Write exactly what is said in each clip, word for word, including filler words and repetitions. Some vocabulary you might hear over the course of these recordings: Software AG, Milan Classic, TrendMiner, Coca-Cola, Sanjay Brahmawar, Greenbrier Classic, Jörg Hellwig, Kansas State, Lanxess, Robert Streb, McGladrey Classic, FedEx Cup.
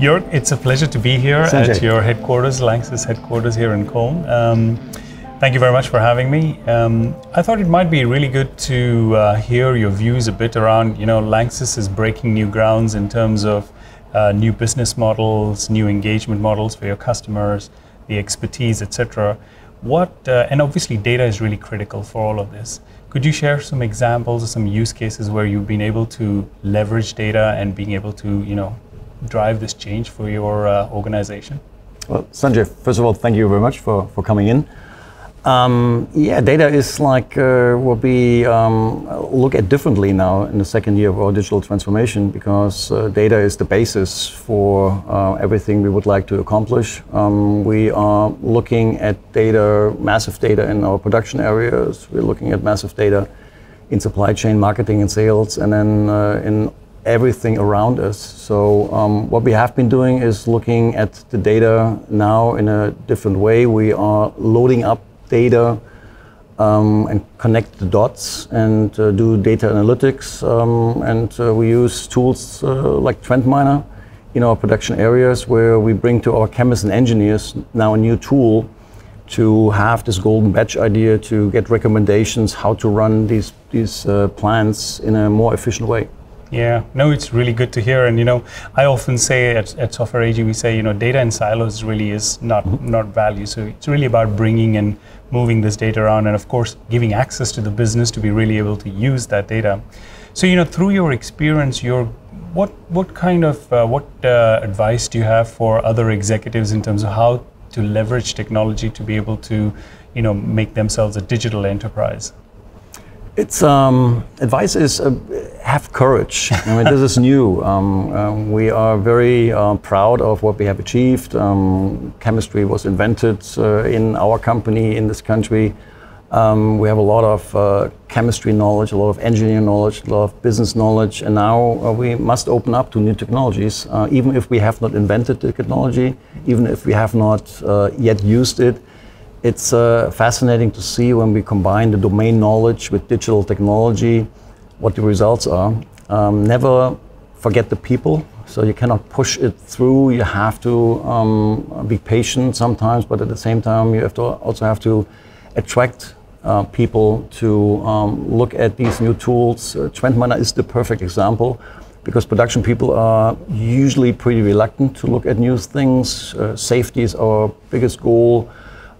Jörg, it's a pleasure to be here Sanjay. At your headquarters, Lanxess headquarters here in Cologne. Um, thank you very much for having me. Um, I thought it might be really good to uh, hear your views a bit around, you know, Lanxess is breaking new grounds in terms of uh, new business models, new engagement models for your customers, the expertise, et cetera. What, uh, and obviously data is really critical for all of this. Could you share some examples or some use cases where you've been able to leverage data and being able to, you know, drive this change for your uh, organization? Well, Sanjay, first of all, thank you very much for, for coming in. Um, yeah, data is like uh, what we um, look at differently now in the second year of our digital transformation, because uh, data is the basis for uh, everything we would like to accomplish. Um, we are looking at data, massive data in our production areas. We're looking at massive data in supply chain, marketing and sales, and then uh, in everything around us. So um, what we have been doing is looking at the data now in a different way. We are loading up data um, and connect the dots and uh, do data analytics. Um, and uh, we use tools uh, like TrendMiner in our production areas, where we bring to our chemists and engineers now a new tool to have this golden batch idea, to get recommendations how to run these, these uh, plants in a more efficient way. Yeah, no, it's really good to hear. And, you know, I often say at, at Software A G, we say, you know, data in silos really is not, mm-hmm. not value. So it's really about bringing and moving this data around and, of course, giving access to the business to be really able to use that data. So, you know, through your experience, your what, what kind of, uh, what uh, advice do you have for other executives in terms of how to leverage technology to be able to, you know, make themselves a digital enterprise? It's um, advice is uh, have courage. I mean, this is new. Um, um, we are very uh, proud of what we have achieved. Um, chemistry was invented uh, in our company, in this country. Um, we have a lot of uh, chemistry knowledge, a lot of engineering knowledge, a lot of business knowledge, and now uh, we must open up to new technologies. Uh, even if we have not invented the technology, even if we have not uh, yet used it, it's uh, fascinating to see when we combine the domain knowledge with digital technology, what the results are. Um, never forget the people, so you cannot push it through. You have to um, be patient sometimes, but at the same time, you have to also have to attract uh, people to um, look at these new tools. Uh, TrendMiner is the perfect example, because production people are usually pretty reluctant to look at new things. Uh, safety is our biggest goal.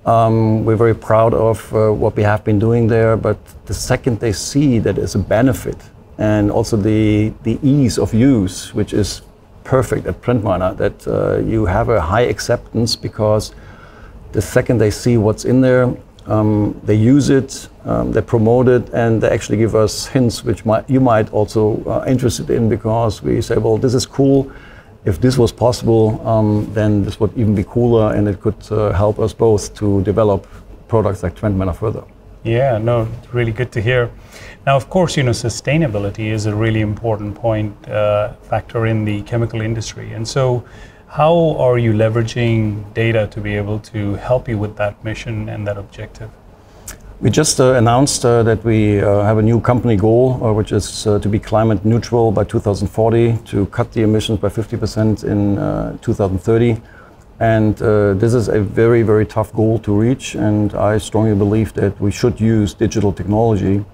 Um, we're very proud of uh, what we have been doing there, but the second they see that it's a benefit, and also the, the ease of use, which is perfect at TrendMiner, that uh, you have a high acceptance, because the second they see what's in there, um, they use it, um, they promote it, and they actually give us hints which might, you might also uh, interested in, because we say, well, this is cool. If this was possible, um, then this would even be cooler, and it could uh, help us both to develop products like TrendMiner further. Yeah, no, it's really good to hear. Now, of course, you know, sustainability is a really important point uh, factor in the chemical industry. And so how are you leveraging data to be able to help you with that mission and that objective? We just uh, announced uh, that we uh, have a new company goal, uh, which is uh, to be climate neutral by two thousand forty, to cut the emissions by fifty percent in uh, two thousand thirty. And uh, this is a very, very tough goal to reach. And I strongly believe that we should use digital technology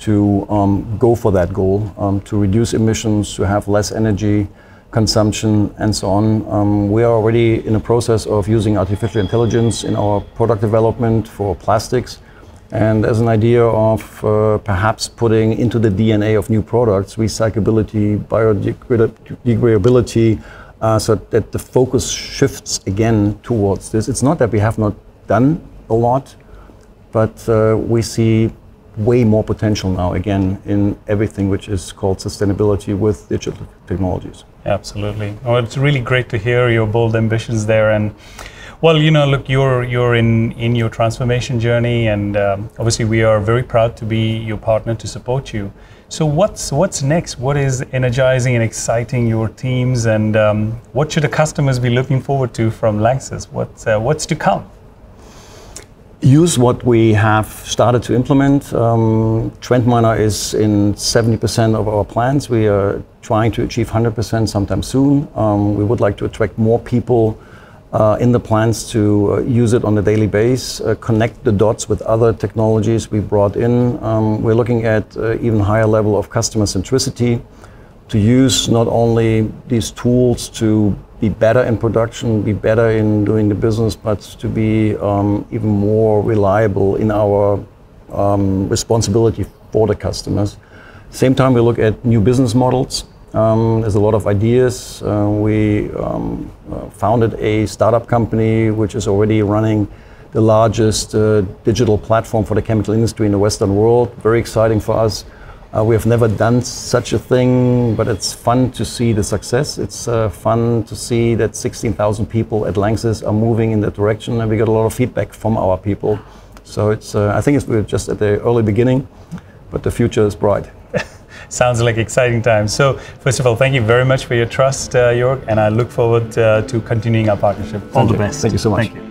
to um, go for that goal, um, to reduce emissions, to have less energy consumption, and so on. Um, we are already in a process of using artificial intelligence in our product development for plastics. And as an idea of uh, perhaps putting into the D N A of new products recyclability, biodegradability, uh, so that the focus shifts again towards this. It's not that we have not done a lot, but uh, we see way more potential now again in everything which is called sustainability with digital technologies. Absolutely. Oh, it's really great to hear your bold ambitions there. And well, you know, look, you're you're in in your transformation journey, and um, obviously we are very proud to be your partner to support you. So what's what's next? What is energizing and exciting your teams, and um, what should the customers be looking forward to from Lanxess? What's uh, what's to come? use what we have started to implement. Um, TrendMiner is in seventy percent of our plans. We are trying to achieve one hundred percent sometime soon. Um, we would like to attract more people uh, in the plans to uh, use it on a daily basis, uh, connect the dots with other technologies we brought in. Um, we're looking at uh, even higher level of customer centricity, to use not only these tools to be better in production, be better in doing the business, but to be um, even more reliable in our um, responsibility for the customers. Same time, we look at new business models. Um, there's a lot of ideas. Uh, we um, uh, founded a startup company which is already running the largest uh, digital platform for the chemical industry in the Western world. Very exciting for us. Uh, we have never done such a thing, but it's fun to see the success. It's uh, fun to see that sixteen thousand people at Lanxess are moving in that direction, and we got a lot of feedback from our people. So it's, uh, I think it's, we're just at the early beginning, but the future is bright. Sounds like exciting times. So first of all, thank you very much for your trust, uh, Jörg, and I look forward uh, to continuing our partnership. All Sanjay. The best. Thank you so much. Thank you.